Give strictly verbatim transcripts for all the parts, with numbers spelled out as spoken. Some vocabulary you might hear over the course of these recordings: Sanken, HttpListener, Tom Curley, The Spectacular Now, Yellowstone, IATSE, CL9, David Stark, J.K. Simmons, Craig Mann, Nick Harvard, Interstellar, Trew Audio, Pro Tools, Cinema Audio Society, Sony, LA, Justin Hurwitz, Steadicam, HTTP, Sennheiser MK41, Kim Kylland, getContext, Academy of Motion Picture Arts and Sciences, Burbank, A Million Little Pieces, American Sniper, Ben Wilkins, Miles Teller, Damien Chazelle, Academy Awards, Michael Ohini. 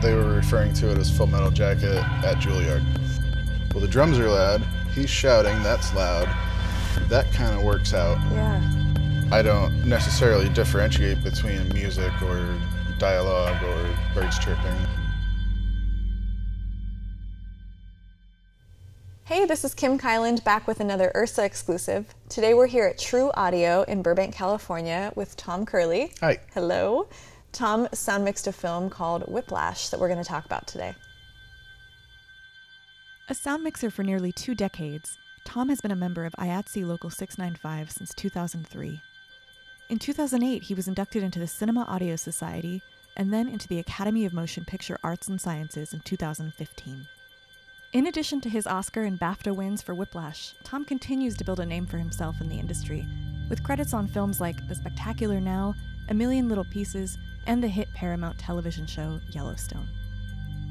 They were referring to it as Full Metal Jacket at Juilliard. Well, the drums are loud, he's shouting, that's loud. That kind of works out. Yeah. I don't necessarily differentiate between music or dialogue or birds chirping. Hey, this is Kim Kylland back with another U R S A exclusive. Today we're here at Trew Audio in Burbank, California with Tom Curley. Hi. Hello. Tom sound mixed a film called Whiplash that we're going to talk about today. A sound mixer for nearly two decades, Tom has been a member of I A T S E Local six ninety-five since two thousand three. In two thousand eight, he was inducted into the Cinema Audio Society and then into the Academy of Motion Picture Arts and Sciences in two thousand fifteen. In addition to his Oscar and BAFTA wins for Whiplash, Tom continues to build a name for himself in the industry, with credits on films like The Spectacular Now, A Million Little Pieces, and the hit Paramount television show Yellowstone.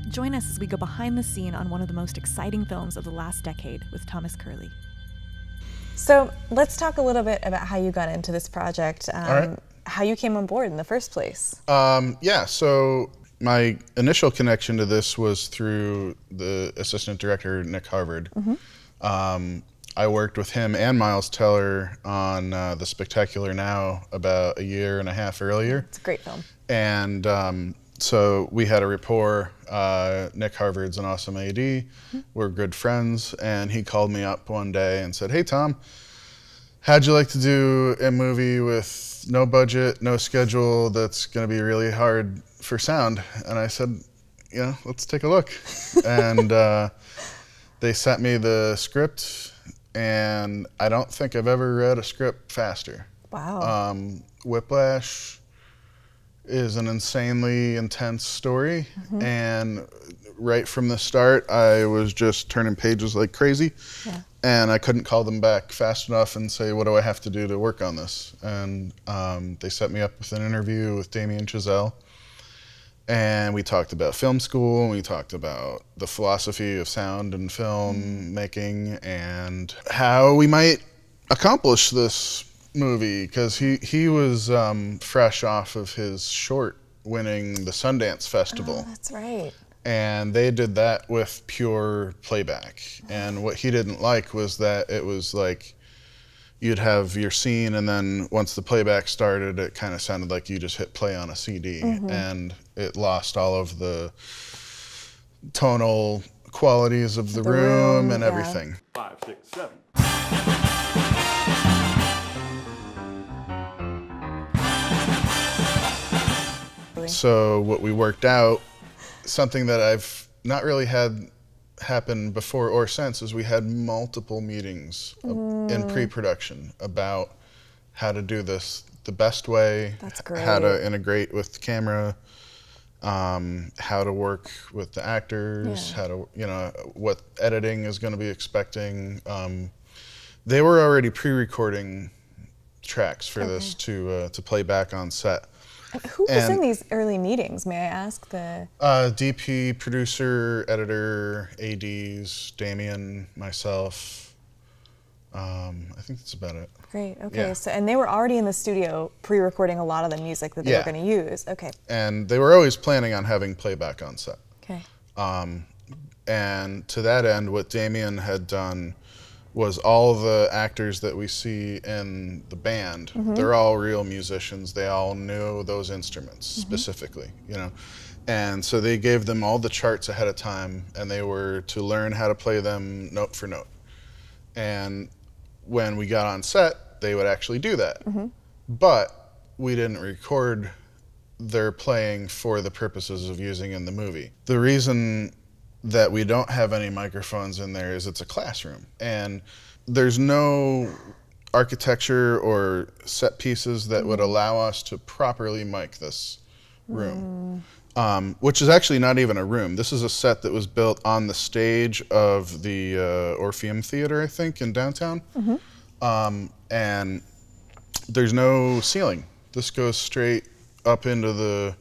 Join us as we go behind the scene on one of the most exciting films of the last decade with Thomas Curley. So let's talk a little bit about how you got into this project, um, All right. how you came on board in the first place. Um, yeah, so. My initial connection to this was through the assistant director, Nick Harvard. Mm-hmm. um, I worked with him and Miles Teller on uh, The Spectacular Now about a year and a half earlier. It's a great film. And um, so we had a rapport. Uh, Nick Harvard's an awesome A D. Mm-hmm. We're good friends. And he called me up one day and said, hey, Tom, how'd you like to do a movie with no budget, no schedule, that's going to be really hard for sound? And I said, yeah, let's take a look. And uh, they sent me the script, and I don't think I've ever read a script faster. Wow. Um, Whiplash is an insanely intense story. Mm-hmm. And right from the start, I was just turning pages like crazy. Yeah. And I couldn't call them back fast enough and say, what do I have to do to work on this? And um, they set me up with an interview with Damien Chazelle. And we talked about film school, and we talked about the philosophy of sound and film making and how we might accomplish this movie. Because he, he was um, fresh off of his short winning the Sundance Festival. Oh, that's right. And they did that with pure playback. And what he didn't like was that it was like you'd have your scene, and then once the playback started, it kind of sounded like you just hit play on a C D. Mm-hmm. And it lost all of the tonal qualities of the, the room, room and yeah. everything. Five, six, seven. So what we worked out, something that I've not really had happen before or since, is we had multiple meetings mm. in pre-production about how to do this the best way, how to integrate with the camera, um, how to work with the actors, yeah. how to, you know, what editing is going to be expecting. Um, they were already pre-recording tracks for okay. this to, uh, to play back on set. Who was and, in these early meetings, may I ask? The uh, D P, producer, editor, A Ds, Damien, myself. Um, I think that's about it. Great, okay. Yeah. So, and they were already in the studio pre-recording a lot of the music that they yeah. were going to use. Okay. And they were always planning on having playback on set. Okay. Um, and to that end, what Damien had done was all the actors that we see in the band, mm-hmm. they're all real musicians. They all knew those instruments mm-hmm. specifically, you know? And so they gave them all the charts ahead of time, and they were to learn how to play them note for note. And when we got on set, they would actually do that. Mm-hmm. But we didn't record their playing for the purposes of using in the movie. The reason that we don't have any microphones in there is it's a classroom, and there's no architecture or set pieces that would allow us to properly mic this room, mm. um, which is actually not even a room. This is a set that was built on the stage of the uh, Orpheum Theater, I think, in downtown, mm-hmm. um, and there's no ceiling. This goes straight up into the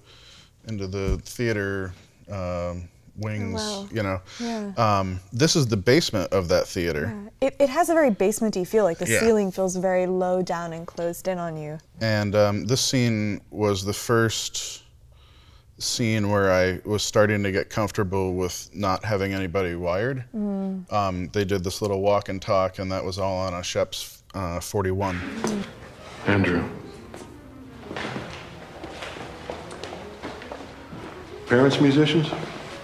into the theater. Um, wings, oh, wow. you know. Yeah. Um, this is the basement of that theater. Yeah. It, it has a very basement-y feel, like the yeah. ceiling feels very low down and closed in on you. And um, this scene was the first scene where I was starting to get comfortable with not having anybody wired. Mm. Um, they did this little walk and talk, and that was all on a Shep's uh, forty-one. Andrew. Parents musicians?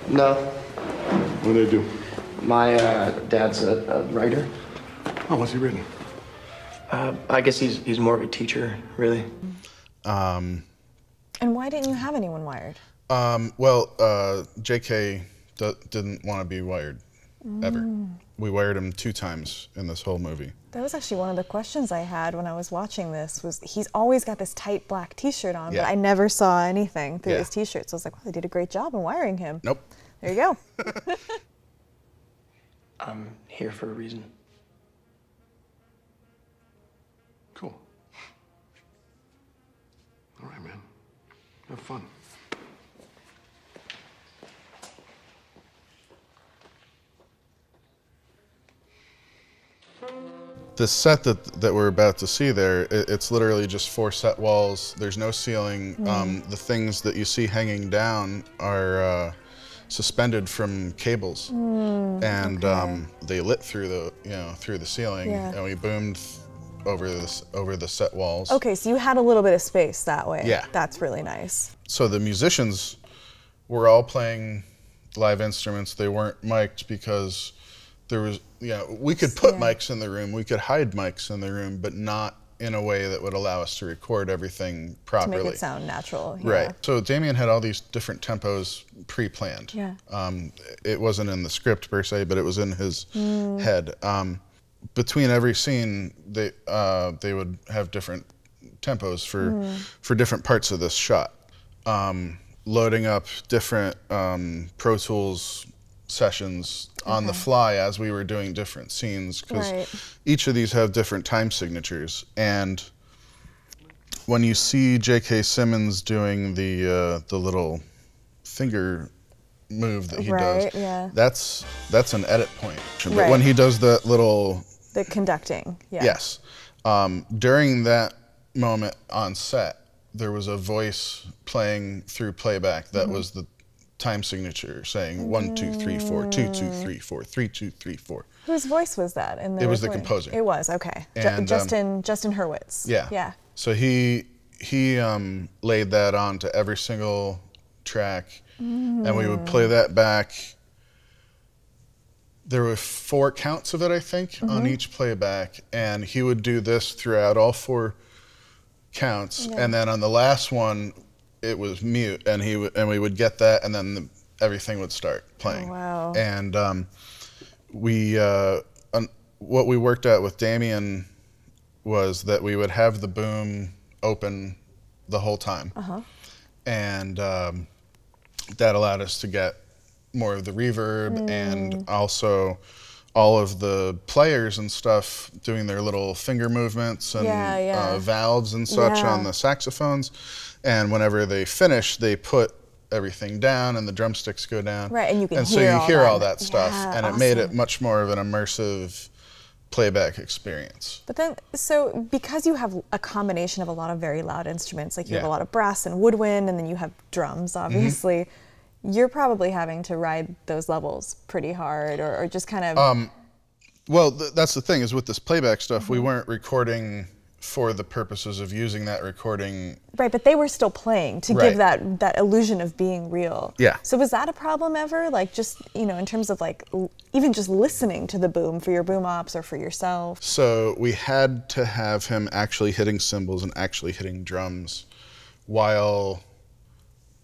No. What do they do? My uh, dad's a, a writer. Oh, what's he written? Uh, I guess he's he's more of a teacher, really. Um, and why didn't you have anyone wired? Um, well, uh, J K d didn't want to be wired, mm. ever. We wired him two times in this whole movie. That was actually one of the questions I had when I was watching this, was he's always got this tight black T-shirt on, yeah. but I never saw anything through yeah. his T-shirt. So I was like, well, they did a great job in wiring him. Nope. There you go. I'm here for a reason. Cool. All right, man. Have fun. The set that that we're about to see there, it, it's literally just four set walls. There's no ceiling. Mm. Um, the things that you see hanging down are uh, suspended from cables, mm, and okay. um, they lit through the you know through the ceiling, yeah. and we boomed over this over the set walls. Okay, so you had a little bit of space that way. Yeah, that's really nice. So the musicians were all playing live instruments. They weren't mic'd because there was yeah you know, we could put yeah. mics in the room, we could hide mics in the room, but not in a way that would allow us to record everything properly. To make it sound natural. Yeah. Right. So Damien had all these different tempos pre-planned. Yeah. Um, it wasn't in the script per se, but it was in his mm. head. Um, between every scene, they uh, they would have different tempos for mm. for different parts of this shot. Um, loading up different um, Pro Tools sessions on okay. the fly as we were doing different scenes, because right. each of these have different time signatures. And when you see J K. Simmons doing the uh, the little finger move that he right, does, yeah. that's that's an edit point. But right. when he does that little... The conducting, yeah. Yes. Um, during that moment on set, there was a voice playing through playback that mm-hmm. was the time signature saying one, two, three, four, two, two, three, four, three, two, three, four. Whose voice was that? In the it was recording? The composer. It was, okay. And, Ju Justin um, Justin Hurwitz. Yeah. Yeah. So he he um, laid that on to every single track, mm. and we would play that back. There were four counts of it, I think, mm-hmm. on each playback, and he would do this throughout all four counts, yeah. and then on the last one, it was mute, and he w and we would get that, and then the, everything would start playing. Oh, wow! And um, we, uh, un what we worked out with Damien was that we would have the boom open the whole time, uh-huh. and um, that allowed us to get more of the reverb, mm. and also all of the players and stuff doing their little finger movements and yeah, yeah. Uh, valves and such yeah. on the saxophones. And whenever they finish, they put everything down and the drumsticks go down. Right, and you can and hear so you all hear that. all that stuff, yeah, and awesome. It made it much more of an immersive playback experience. But then, so because you have a combination of a lot of very loud instruments, like you yeah. have a lot of brass and woodwind, and then you have drums, obviously, mm-hmm. you're probably having to ride those levels pretty hard, or, or just kind of... Um, well, th that's the thing, is with this playback stuff, mm-hmm. we weren't recording for the purposes of using that recording. Right, but they were still playing to right. give that that illusion of being real. Yeah. So was that a problem ever? Like just, you know, in terms of like, l even just listening to the boom for your boom ops or for yourself? So we had to have him actually hitting cymbals and actually hitting drums while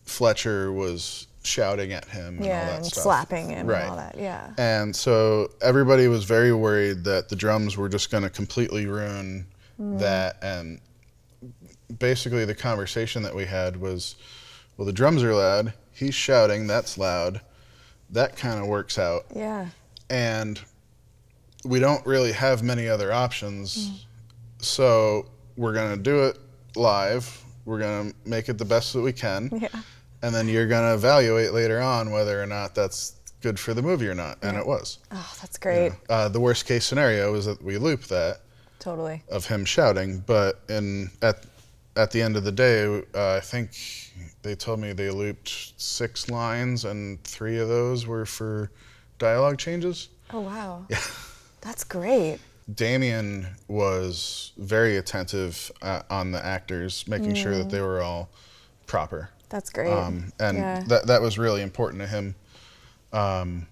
Fletcher was shouting at him and yeah, all that and stuff. Slapping him right. and all that, yeah. And so everybody was very worried that the drums were just gonna completely ruin that, and basically the conversation that we had was, well, the drums are loud, he's shouting, that's loud, that kind of works out. Yeah. And we don't really have many other options, mm. so we're gonna do it live, we're gonna make it the best that we can, yeah. and then you're gonna evaluate later on whether or not that's good for the movie or not, yeah. and it was. Oh, that's great. You know, uh, the worst case scenario is that we loop that. Totally. Of him shouting, but in at at the end of the day, uh, I think they told me they looped six lines, and three of those were for dialogue changes. Oh, wow. Yeah. That's great. Damien was very attentive uh, on the actors, making mm. sure that they were all proper. That's great. Um, and yeah. that, that was really important to him. Um,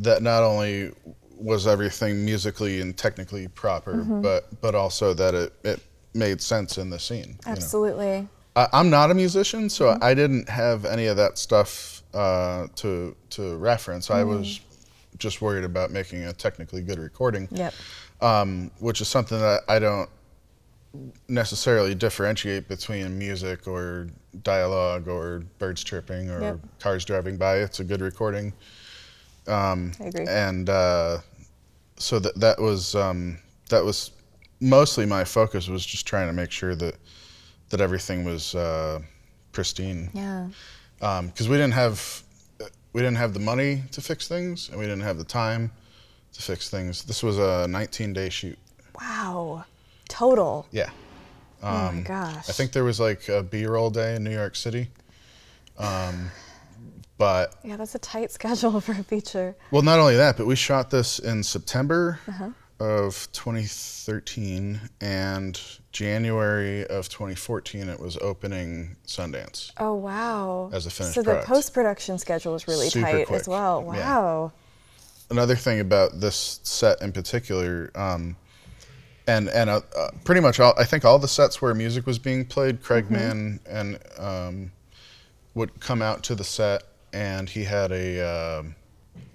that not only was everything musically and technically proper, mm-hmm. but, but also that it, it made sense in the scene. Absolutely. You know? I, I'm not a musician, so mm-hmm. I didn't have any of that stuff uh, to, to reference. Mm-hmm. I was just worried about making a technically good recording, yep. um, which is something that I don't necessarily differentiate between music or dialogue or birds chirping or yep. cars driving by. It's a good recording. Um, I agree. And uh, so that that was um, that was mostly my focus, was just trying to make sure that that everything was uh, pristine. Yeah. Because um, we didn't have. We didn't have the money to fix things, and we didn't have the time to fix things. This was a nineteen day shoot. Wow. Total. Yeah. Um, oh my gosh. I think there was like a B roll day in New York City. Um, but yeah, that's a tight schedule for a feature. Well, not only that, but we shot this in September uh-huh. of twenty thirteen, and January of twenty fourteen, it was opening Sundance. Oh, wow. As a finished product. So the post-production schedule was really super tight quick. As well. Wow. Yeah. Another thing about this set in particular, um, and, and uh, uh, pretty much all, I think all the sets where music was being played, Craig mm-hmm. Mann and, um, would come out to the set, and he had a, uh,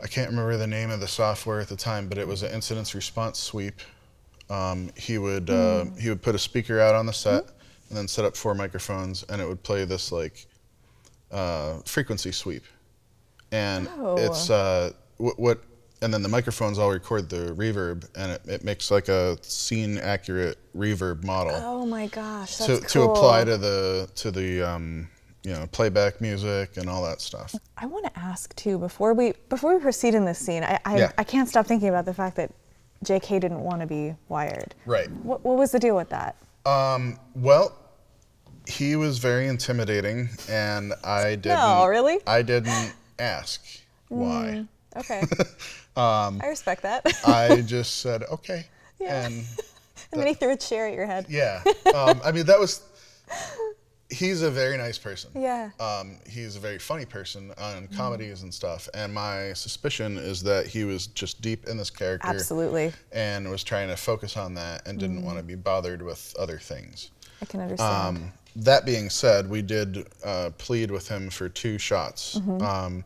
I can't remember the name of the software at the time, but it was an incidents response sweep. Um, he would uh, mm. he would put a speaker out on the set, mm. and then set up four microphones, and it would play this like uh, frequency sweep, and oh. it's uh, what, what and then the microphones all record the reverb, and it, it makes like a scene accurate reverb model. Oh my gosh, that's to, cool. to apply to the to the um, you know, playback music and all that stuff. I want to ask too, before we before we proceed in this scene, I I, yeah. I can't stop thinking about the fact that J K didn't want to be wired. Right. What, what was the deal with that? Um, well, he was very intimidating, and I didn't. No, really? I didn't ask why. Mm, okay. um, I respect that. I just said okay. Yeah. And, that, and then he threw a chair at your head. Yeah. Um, I mean, that was. He's a very nice person. Yeah. Um, he's a very funny person on comedies mm. and stuff. And my suspicion is that he was just deep in this character. Absolutely. And was trying to focus on that and didn't mm. want to be bothered with other things. I can understand. Um, that being said, we did uh, plead with him for two shots. Mm-hmm. um,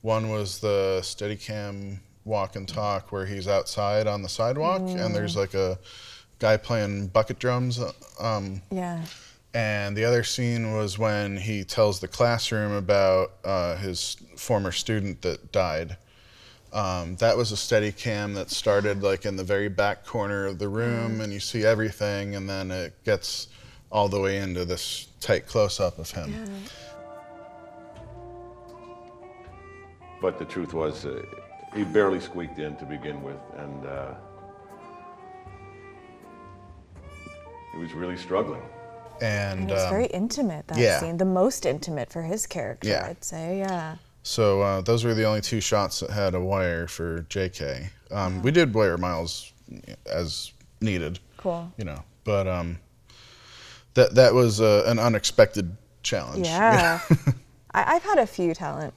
one was the Steadicam walk and talk where he's outside on the sidewalk mm. and there's like a guy playing bucket drums. Um, yeah. And the other scene was when he tells the classroom about uh, his former student that died. Um, that was a Steadicam that started like in the very back corner of the room, mm. and you see everything, and then it gets all the way into this tight close-up of him. Yeah. But the truth was, uh, he barely squeaked in to begin with, and uh, he was really struggling. And, and it was um, very intimate, that yeah. scene. The most intimate for his character, yeah. I'd say, yeah. So uh, those were the only two shots that had a wire for J K. Um, yeah. We did wire Miles as needed. Cool. You know, but um, that that was uh, an unexpected challenge. Yeah. I, I've had a few talent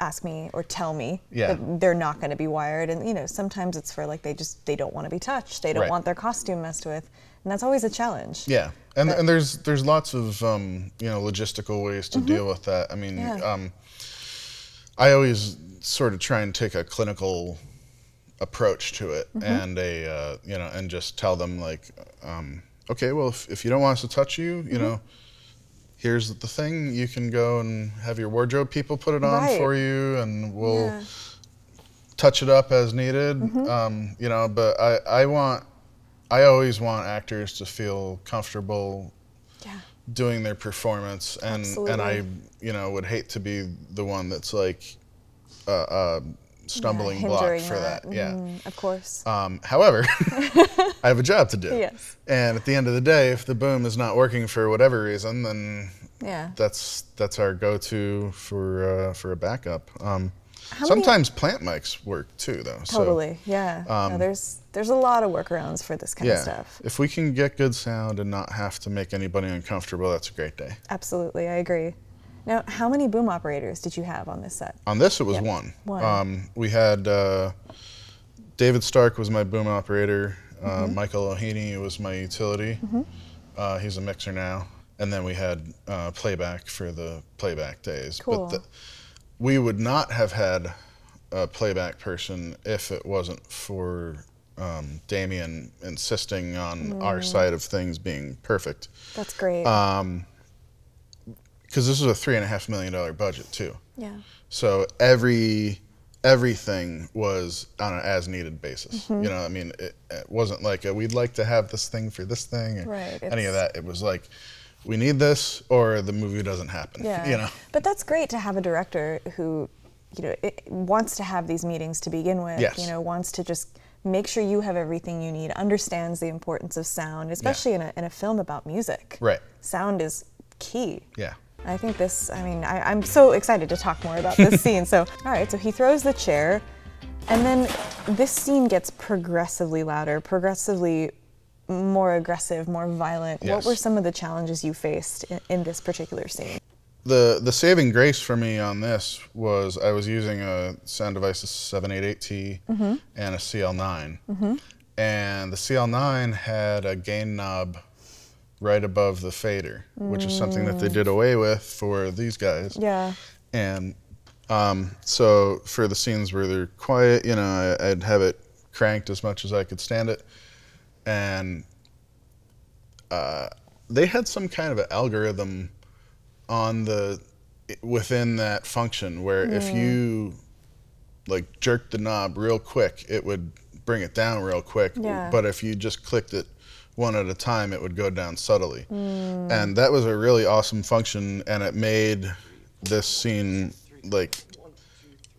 ask me or tell me yeah. that they're not going to be wired, and you know, sometimes it's for like they just they don't want to be touched. They don't right. want their costume messed with. And that's always a challenge. Yeah, and but. and there's there's lots of um, you know, logistical ways to mm-hmm. deal with that. I mean, yeah. um, I always sort of try and take a clinical approach to it, mm-hmm. and a uh, you know, and just tell them like, um, okay, well, if, if you don't want us to touch you, you mm-hmm. know, here's the thing. You can go and have your wardrobe people put it on right. for you, and we'll yeah. touch it up as needed. Mm-hmm. um, you know, but I I want. I always want actors to feel comfortable yeah. doing their performance, and Absolutely. and I, you know, would hate to be the one that's like, uh, uh, stumbling yeah, block for that. that. Yeah, mm, of course. Um, however, I have a job to do. Yes. And at the end of the day, if the boom is not working for whatever reason, then yeah, that's that's our go-to for uh, for a backup. Um, How sometimes many? Plant mics work too, though. Totally, so, yeah. Um, no, there's there's a lot of workarounds for this kind yeah. of stuff. If we can get good sound and not have to make anybody uncomfortable, that's a great day. Absolutely, I agree. Now, how many boom operators did you have on this set? On this, it was yep. one. One. Um, we had uh, David Stark was my boom operator. Uh, mm-hmm. Michael Ohini was my utility. Mm-hmm. uh, he's a mixer now. And then we had uh, playback for the playback days. Cool. But the, we would not have had a playback person if it wasn't for um, Damien insisting on mm. our side of things being perfect. That's great. Um, Because this is a three and a half million dollar budget too. Yeah. So every everything was on an as needed basis. Mm-hmm. You know, I mean, it, it wasn't like a, we'd like to have this thing for this thing or right, any of that. It was like, we need this or the movie doesn't happen. Yeah. You know. But that's great to have a director who, you know, it, wants to have these meetings to begin with. Yes. You know, wants to just make sure you have everything you need. Understands the importance of sound, especially yeah. in a in a film about music. Right. Sound is key. Yeah. I think this, I mean, I, I'm so excited to talk more about this scene. So, all right, so he throws the chair, and then this scene gets progressively louder, progressively more aggressive, more violent. Yes. What were some of the challenges you faced in, in this particular scene? The the saving grace for me on this was I was using a Sound Devices seven eighty-eight T mm-hmm. and a C L nine. Mm-hmm. And the C L nine had a gain knob right above the fader, which is something that they did away with for these guys. Yeah. And um, so for the scenes where they're quiet, you know, I, I'd have it cranked as much as I could stand it. And uh, they had some kind of an algorithm on the within that function where mm. if you like jerked the knob real quick, it would bring it down real quick. Yeah. But if you just clicked it one at a time, it would go down subtly. Mm. And that was a really awesome function, and it made this scene like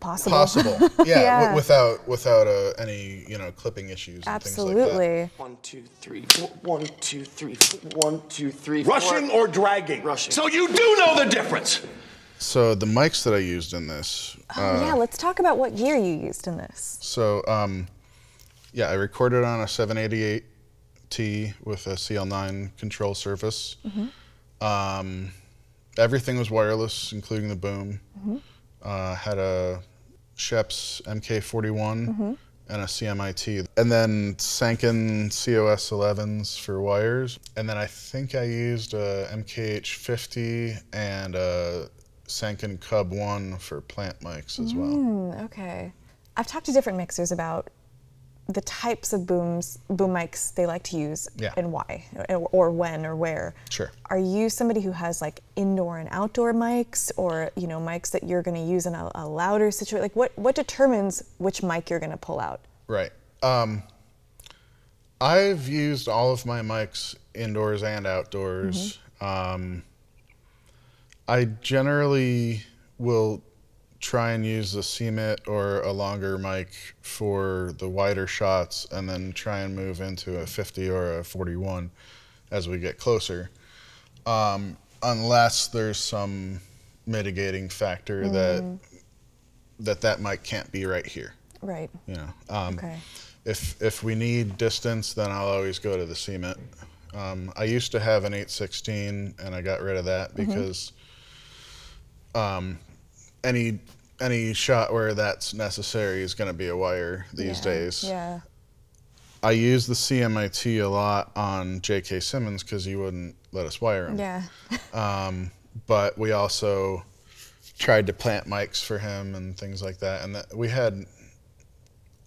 possible. possible. Yeah, yeah. W without without uh, any, you know, clipping issues. Absolutely. And things like that. One, two, three, four, one, two, three, four, one, two, three, four. Rushing or dragging? Rushing. So you do know the difference. So the mics that I used in this. Oh uh, yeah, let's talk about what gear you used in this. So um, yeah, I recorded on a seven eighty-eight. With a C L nine control surface. Mm-hmm. um, everything was wireless, including the boom. Mm-hmm. uh, had a Shep's M K forty-one mm-hmm. and a C M I T. And then Sanken C O S elevens for wires. And then I think I used a M K H fifty and a Sanken Cub one for plant mics as mm, well. Okay. I've talked to different mixers about the types of booms, boom mics they like to use yeah. and why, or, or when, or where. Sure. Are you somebody who has like indoor and outdoor mics, or you know mics that you're going to use in a, a louder situation? Like what, what determines which mic you're going to pull out? Right. Um, I've used all of my mics indoors and outdoors. Mm-hmm. um, I generally will try and use the C M I T or a longer mic for the wider shots, and then try and move into a fifty or a forty-one as we get closer. Um, unless there's some mitigating factor mm. that, that that mic can't be right here. Right. You know, um, okay. If, if we need distance, then I'll always go to the C M I T. Um, I used to have an eight sixteen, and I got rid of that because mm-hmm. um, any any shot where that's necessary is going to be a wire these yeah, days. Yeah. I use the C M I T a lot on J K. Simmons because he wouldn't let us wire him. Yeah. um, but we also tried to plant mics for him and things like that. And that we had,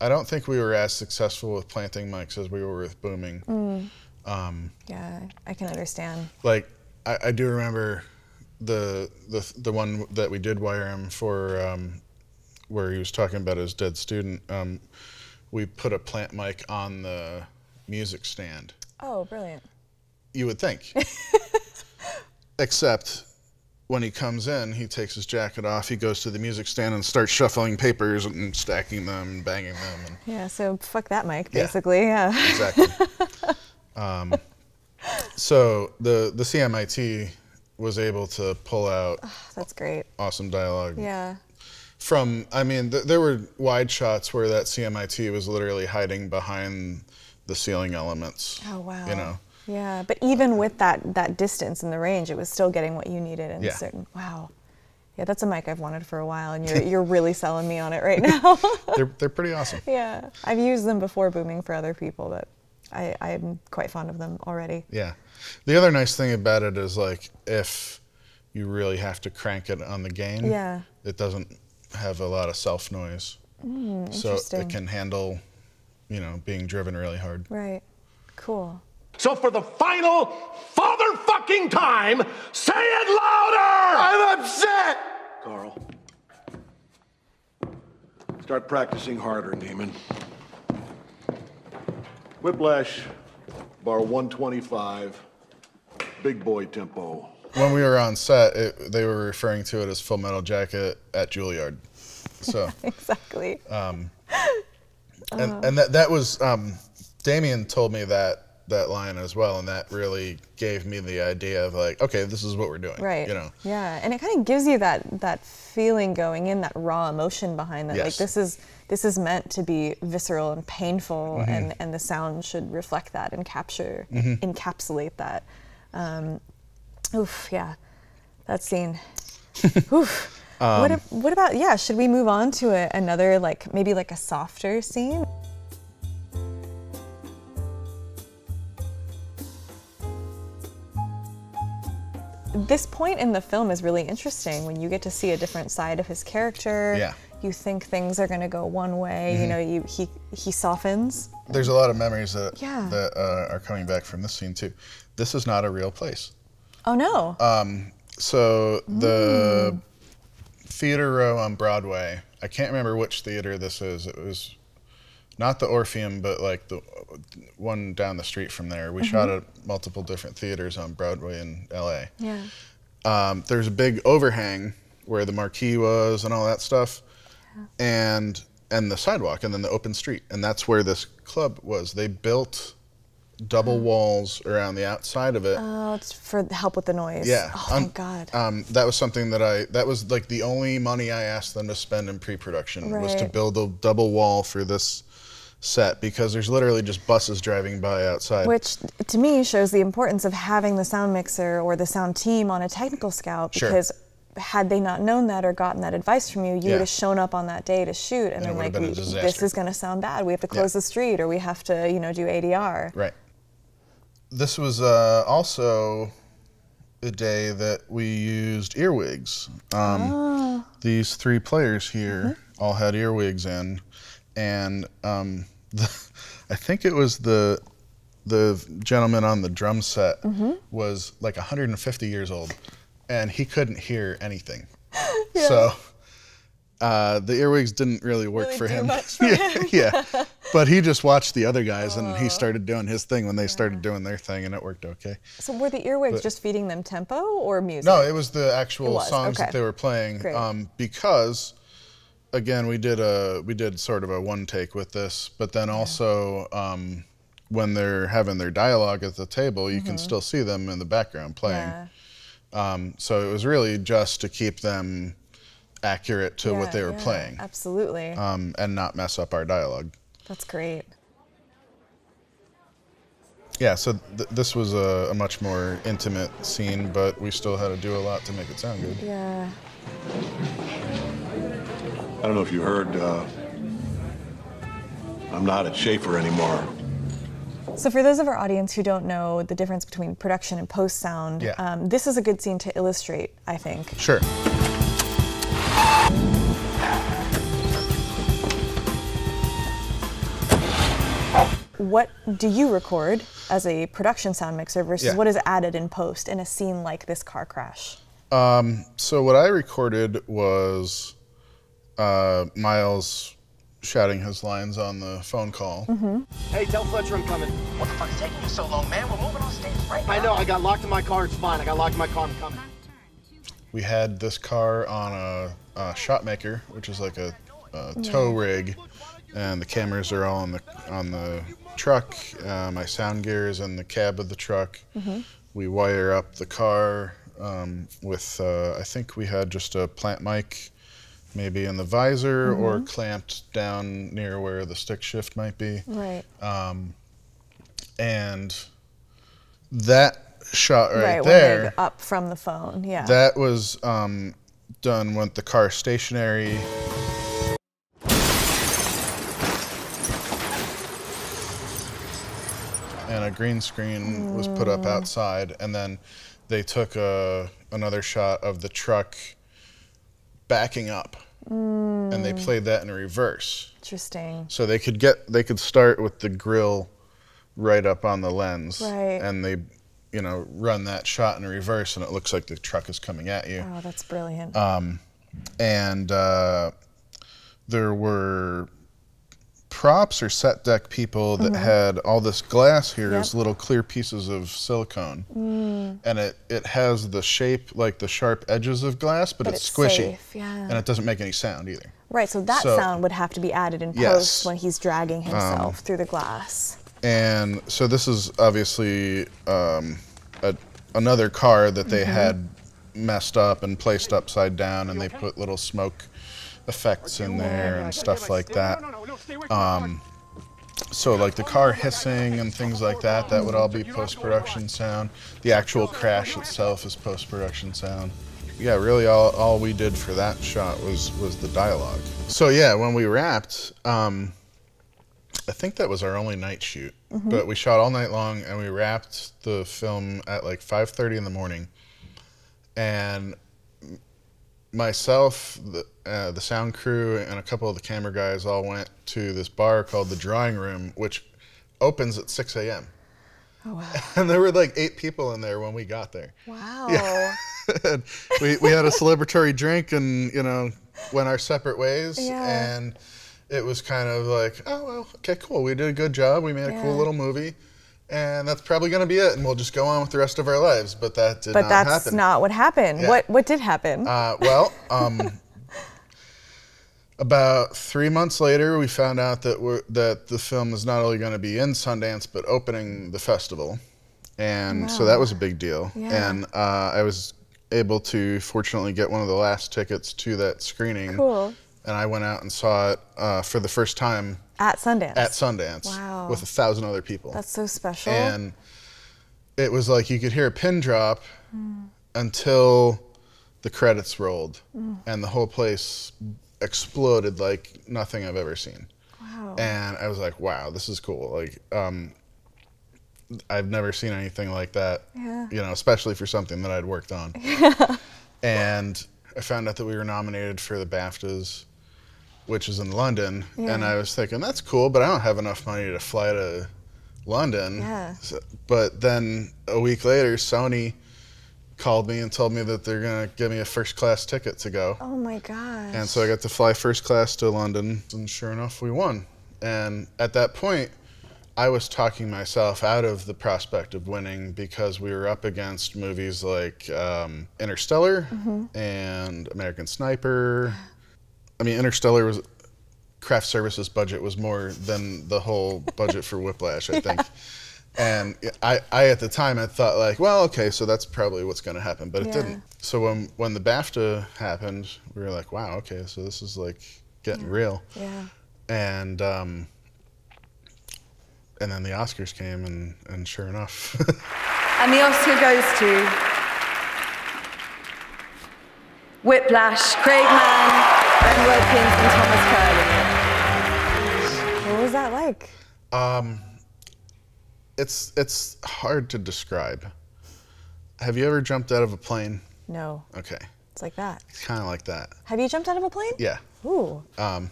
I don't think we were as successful with planting mics as we were with booming. Mm. Um, yeah, I can understand. Like, I, I do remember The, the the one that we did wire him for, um, where he was talking about his dead student, um, we put a plant mic on the music stand. Oh, brilliant. You would think. Except when he comes in, he takes his jacket off, he goes to the music stand and starts shuffling papers and stacking them and banging them. And yeah, so fuck that mic, basically. Yeah, yeah. Exactly. um, so the, the C M I T was able to pull out oh, that's great. awesome dialogue. Yeah. From, I mean, th there were wide shots where that C M I T was literally hiding behind the ceiling elements. Oh, wow. You know? Yeah, but even uh, with that that distance and the range, it was still getting what you needed in yeah. a certain, wow. Yeah, that's a mic I've wanted for a while, and you're, you're really selling me on it right now. they're, they're pretty awesome. Yeah, I've used them before booming for other people, but I, I'm quite fond of them already. Yeah. The other nice thing about it is, like, if you really have to crank it on the gain, yeah. it doesn't have a lot of self noise. Mm, so it can handle, you know, being driven really hard. Right. Cool. So for the final father fucking time, say it louder! I'm upset! Carl. Start practicing harder, Damien. Whiplash, bar one twenty-five, big boy tempo. When we were on set, it, they were referring to it as Full Metal Jacket at Juilliard. So exactly. Um, and uh. and that, that was, um, Damien told me that that line as well, and that really gave me the idea of, like, okay, this is what we're doing, right? You know, yeah, and it kind of gives you that that feeling going in, that raw emotion behind that. Yes. Like this is this is meant to be visceral and painful, mm-hmm. and and the sound should reflect that and capture, mm-hmm. encapsulate that. Um, oof, yeah, that scene. Oof. Um, what what about yeah? Should we move on to a, another like maybe like a softer scene? This point in the film is really interesting when you get to see a different side of his character. Yeah. You think things are going to go one way, mm-hmm. you know, you, he, he softens. There's a lot of memories that, yeah. that uh, are coming back from this scene too. This is not a real place. Oh no. Um, so the mm. theater row on Broadway, I can't remember which theater this is. It was not the Orpheum, but like the one down the street from there. We mm-hmm. shot at multiple different theaters on Broadway in L A. Yeah. Um, there's a big overhang where the marquee was and all that stuff, yeah. and and the sidewalk, and then the open street, and that's where this club was. They built double walls around the outside of it. Oh, it's for help with the noise. Yeah. Oh, um, thank God. Um, that was something that I, that was like the only money I asked them to spend in pre-production, right. was to build a double wall for this set, because there's literally just buses driving by outside. Which, to me, shows the importance of having the sound mixer or the sound team on a technical scout, because sure. had they not known that or gotten that advice from you, you yeah. would have shown up on that day to shoot, and, and then like, we, this is going to sound bad, we have to close yeah. the street, or we have to, you know, do A D R. Right. This was uh, also the day that we used earwigs. Um, ah. These three players here mm-hmm. all had earwigs in. And um, the, I think it was the the gentleman on the drum set mm-hmm. was like one hundred fifty years old, and he couldn't hear anything. Yeah. So uh, the earwigs didn't really work really for him. Much for yeah, him. yeah, but he just watched the other guys, oh. and he started doing his thing when they yeah. started doing their thing, and it worked okay. So were the earwigs but, just feeding them tempo or music? No, it was the actual was. songs okay. that they were playing, um, because. Again, we did a we did sort of a one take with this, but then also um, when they're having their dialogue at the table, you mm-hmm. can still see them in the background playing. Yeah. Um, so it was really just to keep them accurate to yeah, what they were yeah, playing. Absolutely. Um, and not mess up our dialogue. That's great. Yeah, so th this was a, a much more intimate scene, but we still had to do a lot to make it sound good. Yeah. I don't know if you heard, uh, I'm not at Schaefer anymore. So for those of our audience who don't know the difference between production and post-sound, yeah. um, this is a good scene to illustrate, I think. Sure. What do you record as a production sound mixer versus yeah. what is added in post in a scene like this car crash? Um, so what I recorded was Uh, Miles shouting his lines on the phone call. Mm-hmm. Hey, tell Fletcher I'm coming. What the fuck's taking you so long, man? We're moving on stage right now. I know, I got locked in my car, it's fine. I got locked in my car, I'm coming. we had this car on a, a Shotmaker, which is like a, a tow yeah. rig, and the cameras are all on the on the truck. Uh, my sound gear is in the cab of the truck. Mm-hmm. We wire up the car um, with uh, I think we had just a plant mic, maybe in the visor mm-hmm. or clamped down near where the stick shift might be. Right. Um, and that. Shot right, right there. Right, up from the phone, yeah. That was um, done with the car stationary. And a green screen mm. was put up outside, and then they took a, another shot of the truck backing up. Mm. And they played that in reverse. Interesting. So they could get, they could start with the grill right up on the lens. Right. And they, you know, run that shot in reverse, and it looks like the truck is coming at you. Oh, that's brilliant. Um, and uh, there were props or set deck people that mm-hmm. had all this glass here yep. as little clear pieces of silicone. Mm. And it, it has the shape, like the sharp edges of glass, but, but it's, it's squishy. Safe, yeah. And it doesn't make any sound either. Right, so that so, sound would have to be added in yes. post when he's dragging himself um, through the glass. And so this is obviously um, a, another car that they mm-hmm. had messed up and placed upside down, and they put little smoke effects in there and stuff like that. Um, so like the car hissing and things like that, that would all be post-production sound. The actual crash itself is post-production sound. Yeah, really all, all we did for that shot was, was the dialogue. So yeah, when we wrapped, um, I think that was our only night shoot, mm-hmm. but we shot all night long, and we wrapped the film at like five thirty in the morning. And myself, the, uh, the sound crew, and a couple of the camera guys all went to this bar called The Drawing Room, which opens at six A M Oh, wow. And there were like eight people in there when we got there. Wow. Yeah. we, we had a celebratory drink and, you know, went our separate ways. Yeah. And it was kind of like, oh, well, okay, cool. We did a good job. We made yeah. a cool little movie. And that's probably going to be it. And we'll just go on with the rest of our lives. But that did but not happen. But that's not what happened. Yeah. What what did happen? Uh, well, um, about three months later, we found out that, we're, that the film is not only going to be in Sundance, but opening the festival. And wow. so that was a big deal. Yeah. And uh, I was able to, fortunately, get one of the last tickets to that screening. Cool. And I went out and saw it uh, for the first time. At Sundance? At Sundance. Wow. With a thousand other people. That's so special. And it was like you could hear a pin drop mm. until the credits rolled. Mm. And the whole place exploded like nothing I've ever seen. Wow. And I was like, wow, this is cool. Like, um, I've never seen anything like that, yeah. you know, especially for something that I'd worked on. Yeah. And I found out that we were nominated for the BAFTAs, which is in London, yeah. and I was thinking, that's cool, but I don't have enough money to fly to London. Yeah. So, but then a week later, Sony called me and told me that they're gonna give me a first class ticket to go. Oh my gosh. And so I got to fly first class to London, and sure enough, we won. And at that point, I was talking myself out of the prospect of winning because we were up against movies like um, Interstellar mm-hmm. and American Sniper. I mean, Interstellar was, craft services budget was more than the whole budget for Whiplash, I think. Yeah. And I, I, at the time, I thought like, well, okay, so that's probably what's gonna happen, but it yeah. didn't. So when, when the BAFTA happened, we were like, wow, okay, so this is like getting yeah. real. Yeah. And, um, And then the Oscars came, and, and sure enough. And the Oscar goes to Whiplash, Craig Mann, Ben Wilkins, and Thomas Curley. What was that like? Um, it's, it's hard to describe. Have you ever jumped out of a plane? No. Okay. It's like that. It's kind of like that. Have you jumped out of a plane? Yeah. Ooh. Um,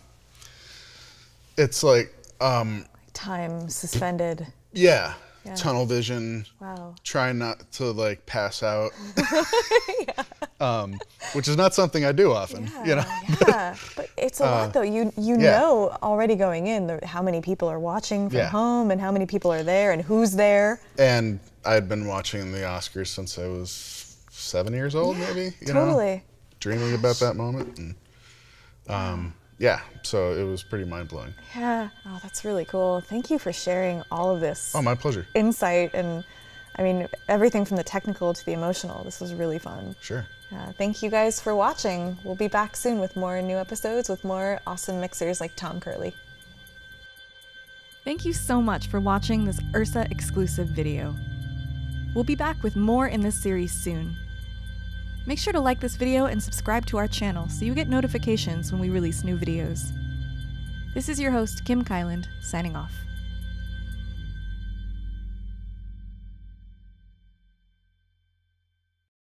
it's like, um, time suspended. Yeah. yeah. Tunnel vision. Wow. Try not to like pass out. yeah. um, which is not something I do often, yeah, you know. yeah. But it's a uh, lot though. You you yeah. know already going in the, how many people are watching from yeah. home and how many people are there and who's there. And I'd been watching the Oscars since I was seven years old, yeah, maybe. You totally. Know, dreaming about that moment. And, um, yeah, so it was pretty mind-blowing. Yeah, oh, that's really cool. Thank you for sharing all of this. Oh, my pleasure. Insight and, I mean, everything from the technical to the emotional. This was really fun. Sure. Uh, thank you guys for watching. We'll be back soon with more new episodes with more awesome mixers like Tom Curley. Thank you so much for watching this U R S A exclusive video. We'll be back with more in this series soon. Make sure to like this video and subscribe to our channel so you get notifications when we release new videos. This is your host, Kim Kylland, signing off.